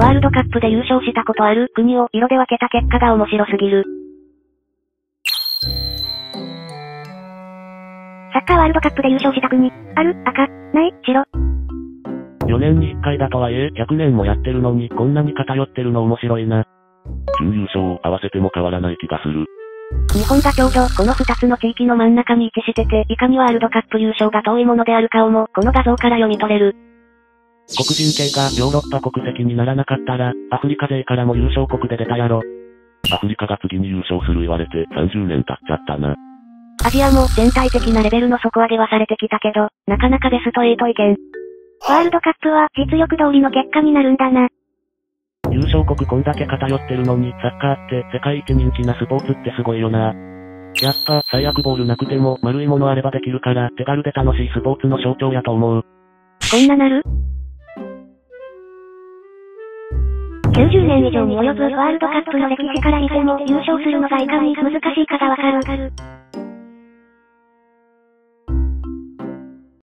ワールドカップで優勝したことある国を色で分けた結果が面白すぎる。サッカーワールドカップで優勝した国、ある、赤、ない、白。4年に1回だとはいえ、100年もやってるのにこんなに偏ってるの面白いな。準優勝を合わせても変わらない気がする。日本がちょうどこの2つの地域の真ん中に位置してて、いかにワールドカップ優勝が遠いものであるかをも、この画像から読み取れる。黒人系がヨーロッパ国籍にならなかったら、アフリカ勢からも優勝国で出たやろ。アフリカが次に優勝する言われて30年経っちゃったな。アジアも全体的なレベルの底上げはされてきたけど、なかなかベスト8意見。ワールドカップは実力通りの結果になるんだな。優勝国こんだけ偏ってるのに、サッカーって世界一人気なスポーツってすごいよな。やっぱ最悪ボールなくても丸いものあればできるから手軽で楽しいスポーツの象徴やと思う。こんななる90年以上に及ぶワールドカップの歴史から見ても優勝するのがいかに難しいかがわかる。